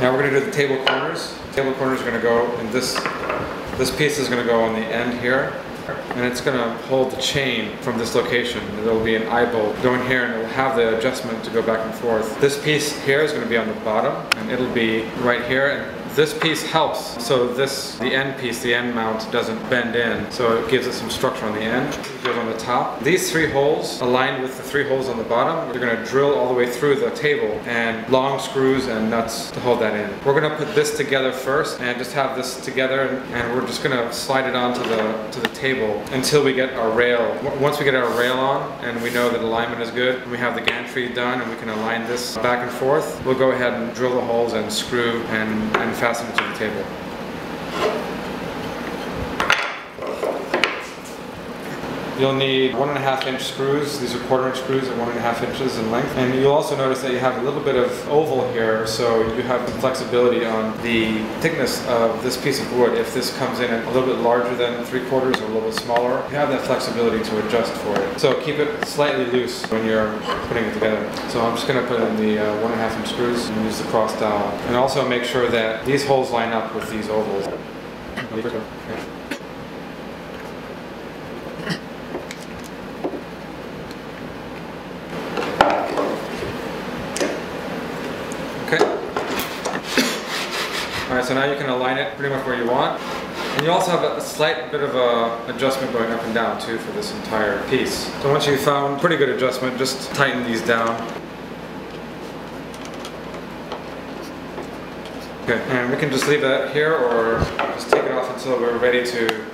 Now we're going to do the table corners. Table corners are going to go, and this piece is going to go on the end here, and it's going to hold the chain from this location. There will be an eye bolt going here, and it will have the adjustment to go back and forth. This piece here is going to be on the bottom, and it'll be right here. And this piece helps, so the end piece, the end mount, doesn't bend in, so it gives it some structure on the end. It goes on the top. These three holes, aligned with the three holes on the bottom, you're going to drill all the way through the table, and long screws and nuts to hold that in. We're going to put this together first, and just have this together, and we're just going to slide it onto the table until we get our rail. Once we get our rail on, and we know that alignment is good, and we have the gantry done, and we can align this back and forth, we'll go ahead and drill the holes and screw and fasten it to the table. You'll need 1.5-inch screws. These are 1/4-inch screws at 1.5 inches in length. And you'll also notice that you have a little bit of oval here, so you have some flexibility on the thickness of this piece of wood. If this comes in a little bit larger than 3/4 or a little bit smaller, you have that flexibility to adjust for it. So keep it slightly loose when you're putting it together. So I'm just gonna put in the 1.5-inch screws and use the cross dowel. And also make sure that these holes line up with these ovals. Okay. So now you can align it pretty much where you want. And you also have a slight bit of an adjustment going up and down too for this entire piece. So once you've found pretty good adjustment, just tighten these down. Okay, and we can just leave that here or just take it off until we're ready to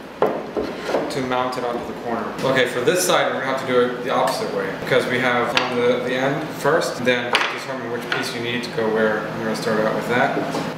mount it onto the corner. Okay, for this side, we're gonna have to do it the opposite way, because we have on the end first, then determine which piece you need to go where. I'm gonna start out with that.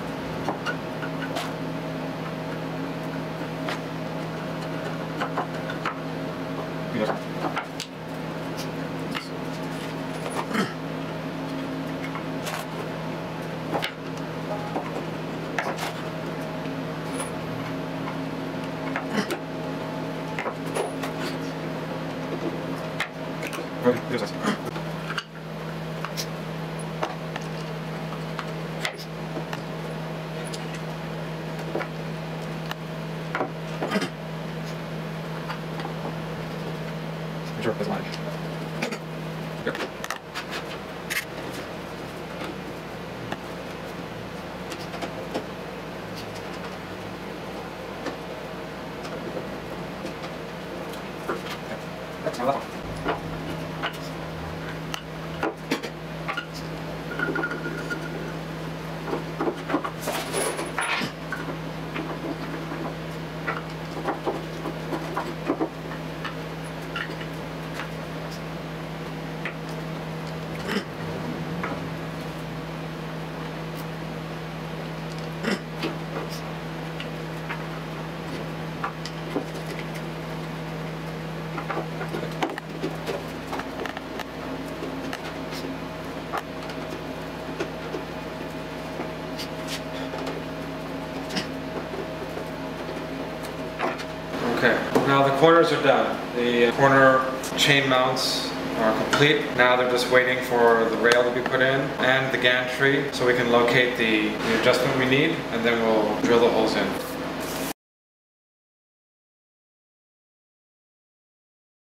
Now the corners are done. The corner chain mounts are complete. Now they're just waiting for the rail to be put in and the gantry so we can locate the adjustment we need, and then we'll drill the holes in.